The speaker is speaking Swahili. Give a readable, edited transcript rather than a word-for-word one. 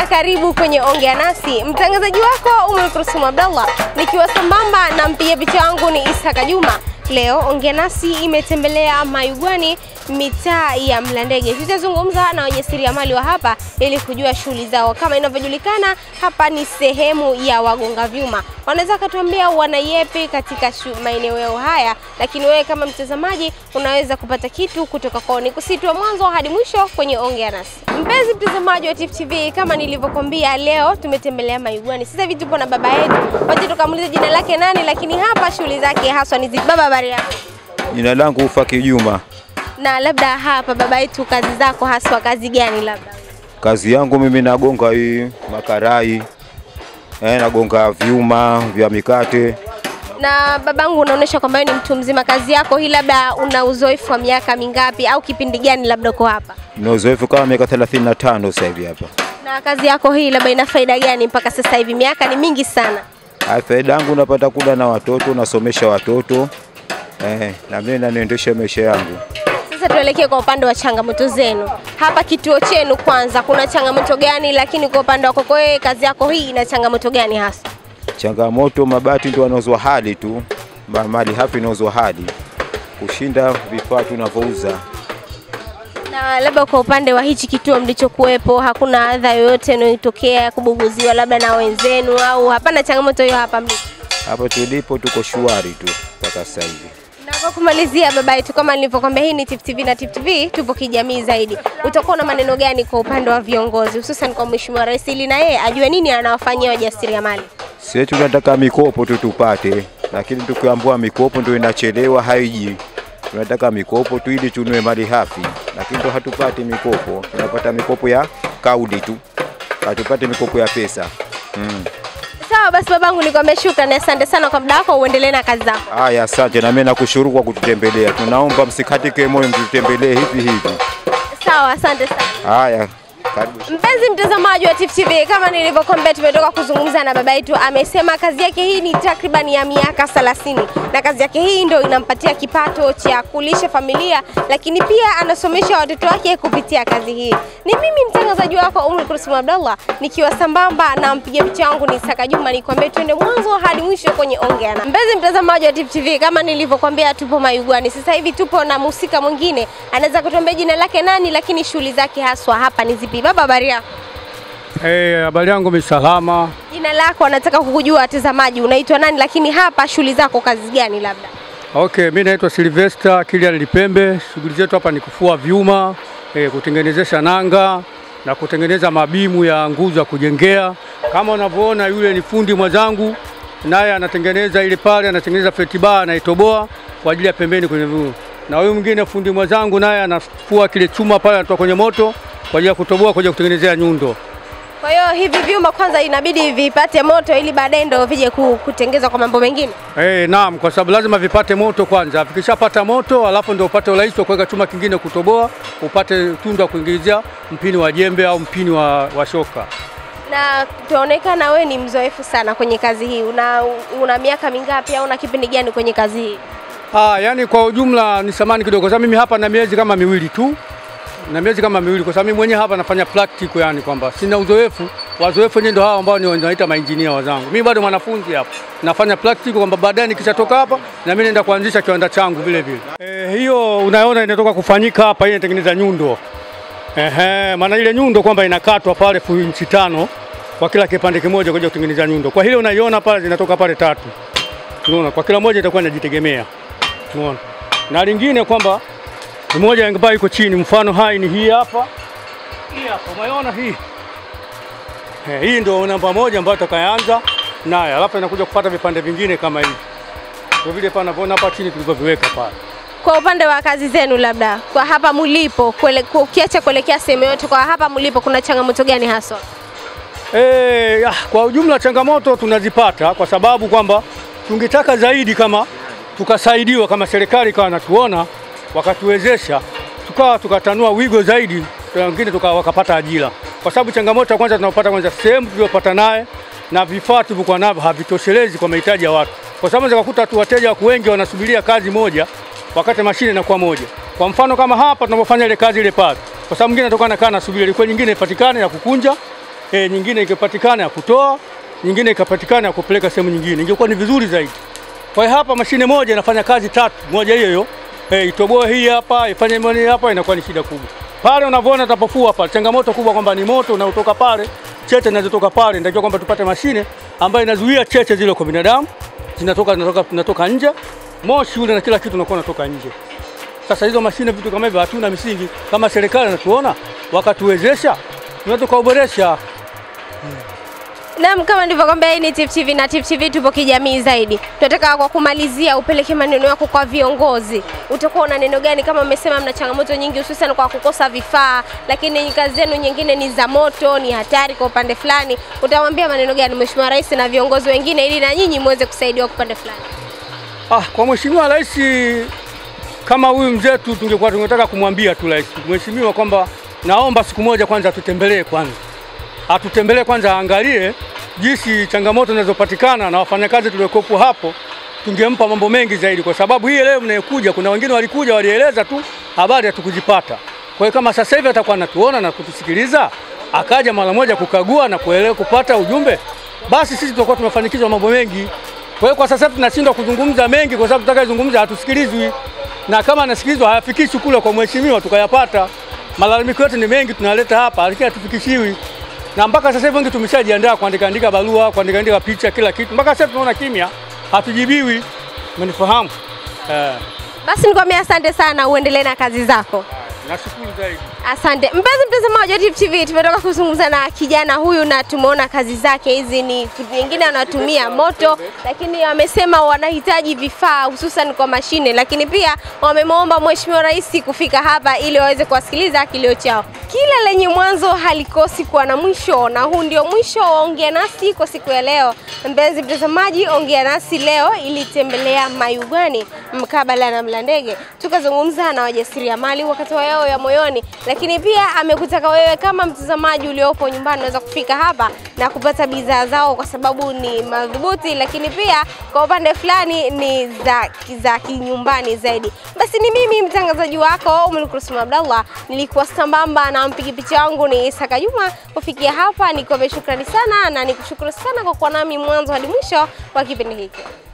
na karibu kwenye Ongea Nasi. Mtangazaji wako Umulkursum Abdallah, nikiwa sambamba na mpiga picha wangu ni Ishaka Juma. Leo Ongea Nasi imetembelea Mayugwani, mitaa ya Mlandege. Tutazungumza na wajasiriamali wa hapa ili kujua shughuli zao. Kama inavyojulikana, hapa ni sehemu ya wagonga vyuma. Wanaweza kutuambia wanayepi katika maeneo yao haya, lakini wewe kama mtazamaji unaweza kupata kitu kutoka kwao. Nikusitua mwanzo hadi mwisho kwenye Ongea Nasi. Mpenzi mtazamaji wa TIFU TV, kama nilivyokuambia leo tumetembelea Mayugwani. Sasa hivi tupo na baba yetu. Wacha tukamuuliza jina lake nani, lakini hapa shughuli zake haswa ni baba. Habari yako? Jina langu Ufaki Juma. Na labda hapa baba yetu, kazi zako haswa kazi gani? Labda kazi yangu mimi nagonga hii makarai, nagonga vyuma vya mikate. Na babangu unaonesha kwamba ni mtu mzima kazi yako hii, labda una uzoefu wa miaka mingapi au kipindi gani labda uko hapa? Nina uzoefu kama miaka 35 sasa hivi hapa. Na kazi yako hii labda ina faida gani mpaka sasa hivi? Miaka ni mingi sana. Faida yangu napata kula na watoto, nasomesha watoto, na mimi naendesha maisha yangu. Sasa tuelekee kwa upande wa changamoto zenu. Hapa kituo chenu kwanza kuna changamoto gani, lakini kwa upande wako wewe kazi yako hii ina changamoto gani hasa? Changamoto mabati ndio wanozwa hali tu. Mali hafi inozwa hali. Kushinda vifaa tunavyouza. Na labda kwa upande wa hichi kituo mlichokuepo hakuna adha yoyote inayotokea kubuguziwa labda na wenzenu au hapana changamoto hiyo hapa mlipo? Hapo tulipo tuko shwari tu mpaka sasa hivi. Na kwa kumalizia baba yetu, kama nilivyokuambia hii ni TIFU TV na TIFU TV tupo kijamii zaidi. Utakuwa na maneno gani kwa upande wa viongozi hususan kwa Mheshimiwa Rais ili na yeye ajue nini anawafanyia wajasiriamali? Sisi tunataka mikopo tu tupate, lakini tukiambiwa mikopo ndio inachelewa haiji. Tunataka mikopo tu ili tunue mali hafi, lakini tu hatupati mikopo. Tunapata mikopo ya kaudi tu, hatupati mikopo ya pesa. Sawa basi babangu, nikwambia shukrani, asante sana kwa muda wako, uendelee na kazi zako. Haya, asante na mimi nakushukuru kwa kututembelea. Tunaomba msikatike moyo, mtutembelee hivi hivi. Sawa, asante sana. Haya. Mpenzi mtazamaji wa TIFU TV, kama nilivyokuambia tumetoka kuzungumza na baba yetu. Amesema kazi yake hii ni takriban ya miaka 30, na kazi yake hii ndio inampatia kipato cha kulisha familia, lakini pia anasomesha watoto wake kupitia kazi hii. Ni mimi mtangazaji wako Umulkursum Abdallah, nikiwa sambamba na mpiga picha wangu ni Ishaka Juma, nikwambia twende mwanzo hadi mwisho kwenye Ongea Nasi. Mpenzi mtazamaji wa TIFU TV, kama nilivyokuambia tupo Mayugwani. Sasa hivi tupo na mhusika mwingine, anaweza kutuambia jina lake nani, lakini shughuli zake haswa hapa ni zipi? Baba, habari yako? Habari yangu ni salama. Jina lako nataka kukujua watazamaji, unaitwa nani, lakini hapa shughuli zako kazi gani labda? Okay, mimi naitwa Silvester Kilian Lipembe. Shughuli zetu hapa ni kufua vyuma, kutengenezesha nanga na kutengeneza mabimu ya nguzo ya kujengea. Kama unavyoona yule ni fundi mwenzangu, naye anatengeneza ile pale, anatengeneza fetiba na itoboa kwa ajili ya pembeni kwenye vyuma. Na huyu mwingine fundi mwenzangu naye anafua kile chuma pale anatoa kwenye moto kwa ajili ya kutoboa kuja kutengenezea nyundo. Kwa hiyo hivi vyuma kwanza inabidi vipate moto ili baadaye ndio vije kutengenezwa kwa mambo mengine. Naam, kwa sababu lazima vipate moto kwanza. Vikishapata moto alafu ndio upate urahisi wa kuweka chuma kingine kutoboa, upate tunda kuingilia mpini wa jembe au mpini wa shoka. Na tunaonekana wewe ni mzoefu sana kwenye kazi hii. Una miaka mingapi au una kipindi gani kwenye kazi hii? Yani kwa ujumla ni samani kidogo. Sasa mimi hapa na miezi kama miwili tu. Na miezi kama miwili, kwa sababu mimi mwenyewe hapa nafanya practical, yani kwamba sina uzoefu. Wazoefu ndio hao ambao wanaita maengineer wazangu. Mimi bado mwanafunzi hapa. Nafanya practical kwamba baadaye nikishatoka hapa na mimi naenda kuanzisha kiwanda changu vile vile. Hiyo unaona inatoka kufanyika hapa, hii inatengeneza nyundo. Maana ile nyundo kwamba inakatwa pale inchi 5 kwa kila kipande kimoja kuja kutengeneza nyundo. Kwa hiyo unaiona pale zinatoka pale 3. Unaona kwa kila moja itakuwa inajitegemea. Unaona. Na lingine kwamba mmoja yangepa iko chini, mfano hai ni hii hapa. Hii hapa, umeona hii. Hii ndio namba moja ambayo tutakaanza naye. Alafu inakuja kupata vipande vingine kama hivi. Kwa vile pana bona hapa chini tulivyoviweka pale. Kwa upande wa kazi zenu labda, kwa hapa mlipo, ukiacha kuelekea sehemu yote, kwa hapa mlipo kuna changamoto gani haswa? Kwa ujumla changamoto tunazipata kwa sababu kwamba tungetaka zaidi kama tukasaidiwa, kama serikali ikawa natuona wakatuwezesha, tukatanua wigo zaidi, wengine wakapata ajira. Kwa sababu changamoto ya kwanza tunapata kwanza sehemu tuliyopata naye na vifaa tulivyokuwa navyo havitoshelezi kwa mahitaji ya watu. Kwa sababu zikakuta tu wateja wengi wanasubiria kazi moja wakati mashine inakuwa moja. Kwa mfano kama hapa tunapofanya ile kazi ile pale. Kwa sababu mwingine anatoka anakaa na subiri, ilikuwa nyingine ipatikane ya kukunja, nyingine ikipatikana ya kutoa, nyingine ikapatikana ya kupeleka sehemu nyingine, ingekuwa ni vizuri zaidi. Kwa hiyo hapa mashine moja inafanya kazi tatu, moja hiyo hiyo, itoboe hii hapa, ifanye moni hapa, inakuwa ni shida kubwa. Pale unavyoona tapofua hapa, changamoto kubwa kwamba ni moto unaotoka pale, cheche zinazotoka pale, ndio kwamba tupate mashine ambayo inazuia cheche zile kwa binadamu, zinatoka nje, moshi ule na kila kitu unakuwa unatoka nje. Sasa hizo mashine vitu kama hivyo hatuna misingi, kama serikali natuona, wakatuwezesha, tunaweza kuboresha. Naam, kama ndivyo kwamba hii ni TIFU TV na TIFU TV tupo kijamii zaidi. Tunataka kwa kumalizia upeleke maneno yako kwa viongozi. Utakuwa na neno gani? Kama umesema mna changamoto nyingi hususan kwa kukosa vifaa, lakini kazi zenu nyingine ni za moto, ni hatari kwa upande fulani. Utamwambia maneno gani Mheshimiwa Rais na viongozi wengine ili na nyinyi muweze kusaidiwa kwa upande fulani? Kwa Mheshimiwa Rais, kama huyu mzetu tungekuwa tunataka kumwambia tu Rais, Mheshimiwa, kwamba naomba siku moja kwanza tutembelee kwanza. Atutembelee kwanza, angalie jinsi changamoto zinazopatikana na wafanyakazi tuliokuwa hapo, tungempa mambo mengi zaidi, kwa sababu hii leo mnayokuja kuna wengine walikuja walieleza tu habari hatukujipata. Kwa hiyo kama sasa hivi atakuwa anatuona na kutusikiliza, akaja mara moja kukagua na kuelewa kupata ujumbe, basi sisi tutakuwa tumefanikishwa mambo mengi. Kwa hiyo kwa sasa hivi tunashindwa kuzungumza mengi kwa sababu tutakayezungumza hatusikilizwi, na kama anasikilizwa hayafikishwi kule kwa mheshimiwa tukayapata. Malalamiko yetu ni mengi tunaleta hapa lakini hatufikishiwi. Na mpaka sasa hivi wengi tumeshajiandaa kuandika barua, kuandika picha, kila kitu. Mpaka sasa tunaona kimya, hatujibiwi. Umenifahamu? Basi nikwambia asante sana, uendelee na kazi zako. Nashukuru zaidi. Asante. Mpenzi mtazamaji wa TIFU TV, tumetoka kuzungumza na kijana huyu na tumeona kazi zake hizi. Ni wengine wanatumia moto, lakini wamesema wanahitaji vifaa hususan kwa mashine, lakini pia wamemwomba Mheshimiwa Rais kufika hapa ili waweze kuwasikiliza kilio chao. Kila lenye mwanzo halikosi kuwa na mwisho, na huu ndio mwisho wa Ongea Nasi kwa siku ya leo. Mpenzi mtazamaji, Ongea Nasi leo ilitembelea Mayugani mkabala na Mlandege, tukazungumza na wajasiriamali wakati wa yao ya moyoni, lakini pia amekutaka wewe kama mtazamaji uliopo nyumbani unaweza kufika hapa na kupata bidhaa zao kwa sababu ni madhubuti, lakini pia kwa upande fulani ni za kinyumbani zaidi. Basi ni mimi mtangazaji wako Umulkurusum Abdallah, nilikuwa sambamba na mpiga picha wangu ni Isaka Juma. Kufikia hapa nikuombe shukrani sana na nikushukuru sana kwa kuwa nami mwanzo hadi mwisho wa kipindi hiki.